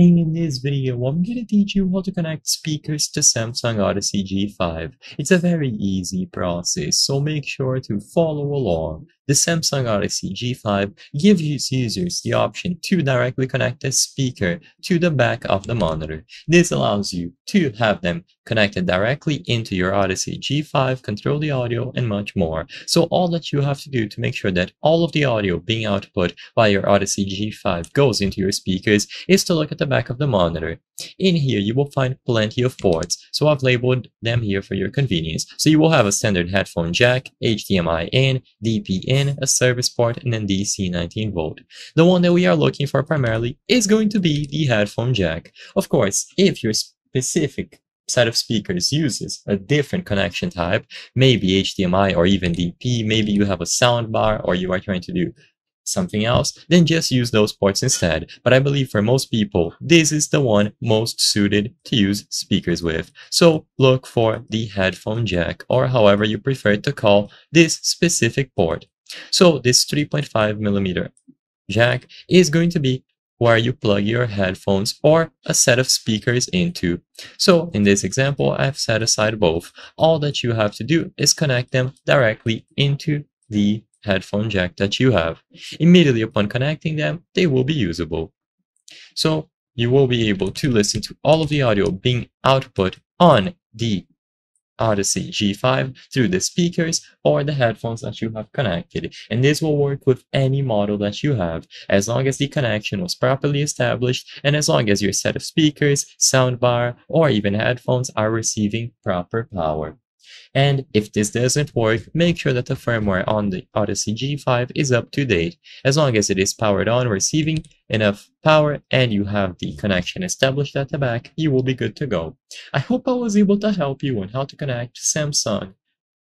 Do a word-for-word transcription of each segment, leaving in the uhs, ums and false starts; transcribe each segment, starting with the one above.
In this video, I'm going to teach you how to connect speakers to Samsung Odyssey G five. It's a very easy process, so make sure to follow along. The Samsung Odyssey G five gives its users the option to directly connect a speaker to the back of the monitor. This allows you to have them connected directly into your Odyssey G five, control the audio, and much more. So all that you have to do to make sure that all of the audio being output by your Odyssey G five goes into your speakers is to look at the back of the monitor. In here, you will find plenty of ports, so I've labeled them here for your convenience. So you will have a standard headphone jack, H D M I in, D P in, a service port, and then D C nineteen volt. The one that we are looking for primarily is going to be the headphone jack. Of course, if your specific set of speakers uses a different connection type, maybe H D M I or even D P, maybe you have a sound bar or you are trying to do something else, then just use those ports instead. But I believe for most people, this is the one most suited to use speakers with. So look for the headphone jack, or however you prefer to call this specific port. So this three point five millimeter jack is going to be where you plug your headphones or a set of speakers into. So in this example, I've set aside both. All that you have to do is connect them directly into the headphone jack that you have. Immediately upon connecting them, they will be usable. So you will be able to listen to all of the audio being output on the Odyssey G five through the speakers or the headphones that you have connected, and this will work with any model that you have, as long as the connection was properly established and as long as your set of speakers, soundbar, or even headphones are receiving proper power. And if this doesn't work, make sure that the firmware on the Odyssey G five is up to date. As long as it is powered on, receiving enough power, and you have the connection established at the back, you will be good to go. I hope I was able to help you on how to connect Samsung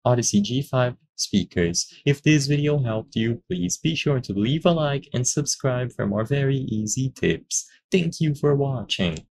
Odyssey G five speakers. If this video helped you, please be sure to leave a like and subscribe for more very easy tips. Thank you for watching.